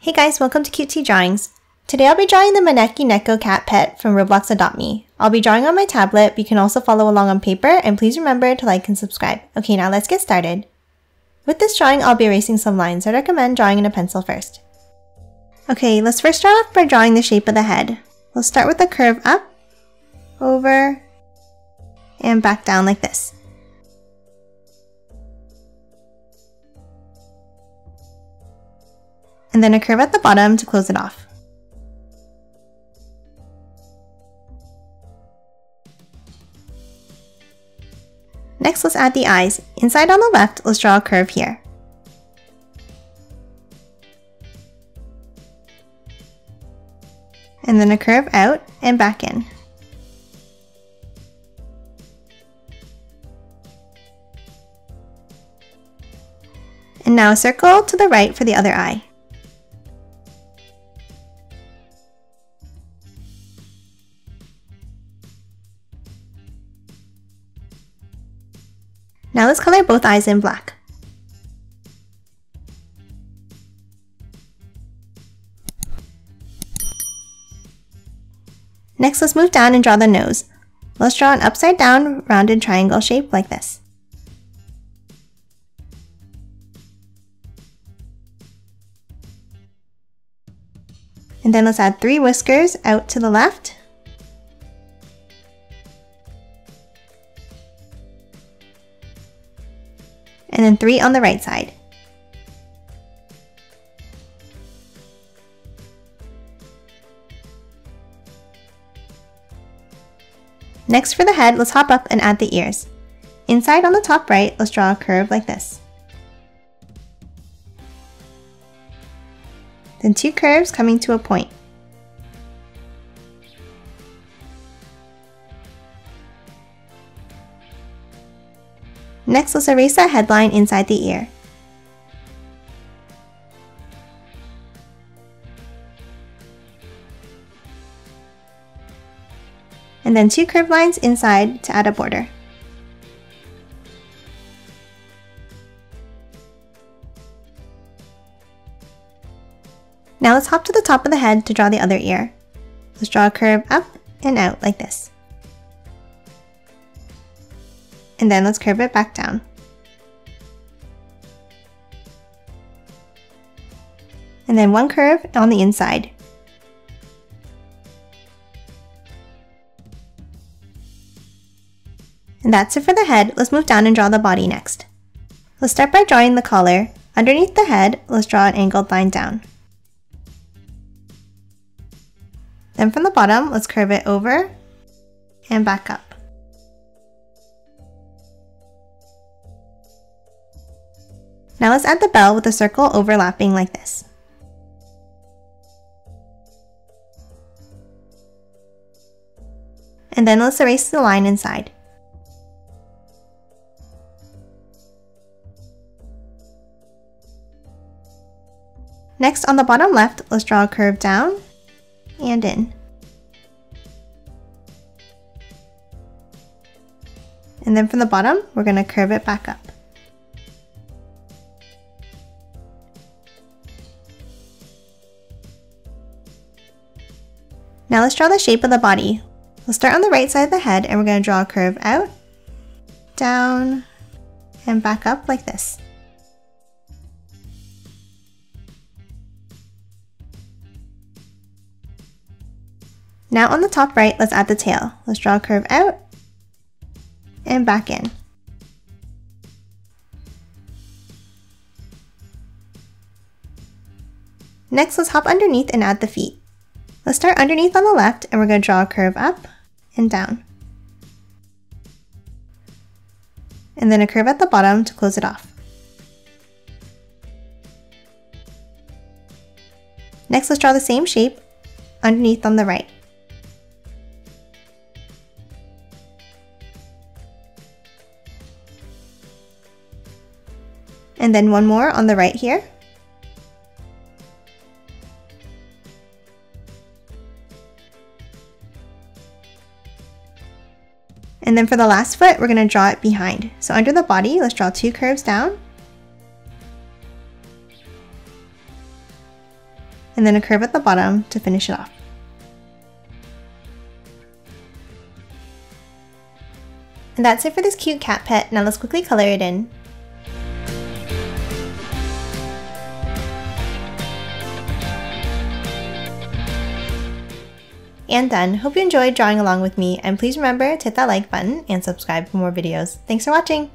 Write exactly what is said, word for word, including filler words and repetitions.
Hey guys, welcome to Cute Tea Drawings. Today I'll be drawing the Maneki Neko Cat Pet from Roblox Adopt Me. I'll be drawing on my tablet, but you can also follow along on paper, and please remember to like and subscribe. Okay, now let's get started. With this drawing, I'll be erasing some lines. I recommend drawing in a pencil first. Okay, let's first start off by drawing the shape of the head. We'll start with a curve up, over, and back down like this. And then a curve at the bottom to close it off. Next, let's add the eyes. Inside on the left, let's draw a curve here. And then a curve out and back in. And now a circle to the right for the other eye. Now let's color both eyes in black. Next, let's move down and draw the nose. Let's draw an upside down rounded triangle shape like this. And then let's add three whiskers out to the left. And then three on the right side. Next, for the head, let's hop up and add the ears. Inside on the top right, let's draw a curve like this. Then two curves coming to a point. Next, let's erase that headline inside the ear. And then two curved lines inside to add a border. Now let's hop to the top of the head to draw the other ear. Let's draw a curve up and out like this. And then let's curve it back down. And then one curve on the inside. And that's it for the head. Let's move down and draw the body next. Let's start by drawing the collar. Underneath the head, let's draw an angled line down. Then from the bottom, let's curve it over and back up. Now let's add the bell with a circle overlapping like this. And then let's erase the line inside. Next, on the bottom left, let's draw a curve down and in. And then from the bottom, we're going to curve it back up. Now let's draw the shape of the body. We'll start on the right side of the head, and we're going to draw a curve out, down, and back up like this. Now on the top right, let's add the tail. Let's draw a curve out and back in. Next, let's hop underneath and add the feet. Let's start underneath on the left, and we're going to draw a curve up and down. And then a curve at the bottom to close it off. Next, let's draw the same shape underneath on the right. And then one more on the right here. And then for the last foot, we're going to draw it behind. So under the body, let's draw two curves down. and then a curve at the bottom to finish it off. And that's it for this cute cat pet. Now let's quickly color it in. And done. Hope you enjoyed drawing along with me, and please remember to hit that like button and subscribe for more videos. Thanks for watching!